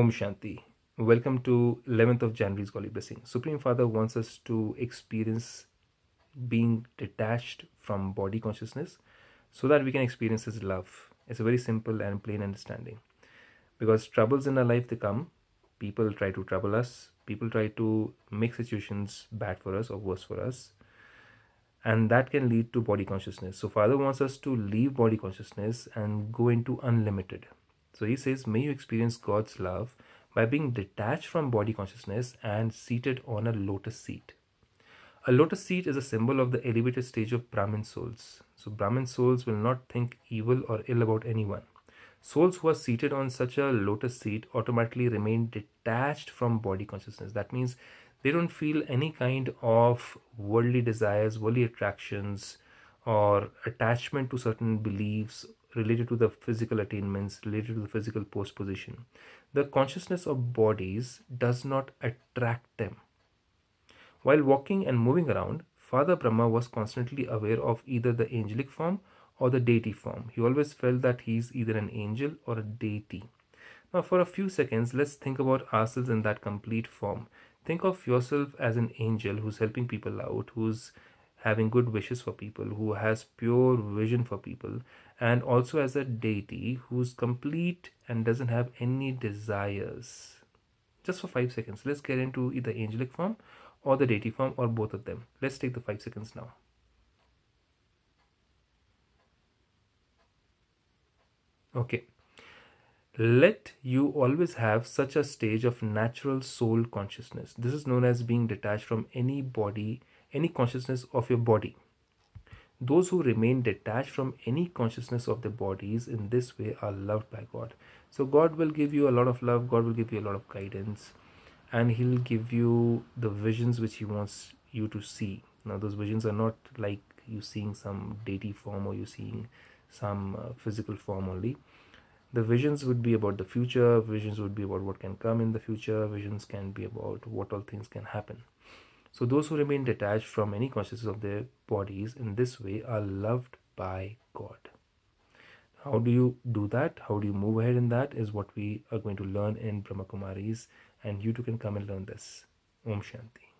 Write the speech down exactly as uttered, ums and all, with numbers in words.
Om Shanti. Welcome to eleventh of January's Holy Blessing. Supreme Father wants us to experience being detached from body consciousness so that we can experience His love. It's a very simple and plain understanding. Because troubles in our life, they come. People try to trouble us. People try to make situations bad for us or worse for us. And that can lead to body consciousness. So Father wants us to leave body consciousness and go into unlimited. So he says, may you experience God's love by being detached from body consciousness and seated on a lotus seat. A lotus seat is a symbol of the elevated stage of Brahmin souls. So Brahmin souls will not think evil or ill about anyone. Souls who are seated on such a lotus seat automatically remain detached from body consciousness. That means they don't feel any kind of worldly desires, worldly attractions, or attachment to certain beliefs related to the physical attainments, related to the physical post position. The consciousness of bodies does not attract them. While walking and moving around, Father Brahma was constantly aware of either the angelic form or the deity form. He always felt that he is either an angel or a deity. Now for a few seconds, let's think about ourselves in that complete form. Think of yourself as an angel who's helping people out, who's having good wishes for people, who has pure vision for people, and also as a deity who's complete and doesn't have any desires. Just for five seconds, let's get into either angelic form or the deity form or both of them. Let's take the five seconds now. Okay. Let you always have such a stage of natural soul consciousness. This is known as being detached from any body, any consciousness of your body. Those who remain detached from any consciousness of their bodies in this way are loved by God. So God will give you a lot of love. God will give you a lot of guidance. And He'll give you the visions which He wants you to see. Now those visions are not like you seeing some deity form or you seeing some uh, physical form only. The visions would be about the future, visions would be about what can come in the future, visions can be about what all things can happen. So those who remain detached from any consciousness of their bodies in this way are loved by God. How do you do that? How do you move ahead in that is what we are going to learn in Brahma Kumaris, and you too can come and learn this. Om Shanti.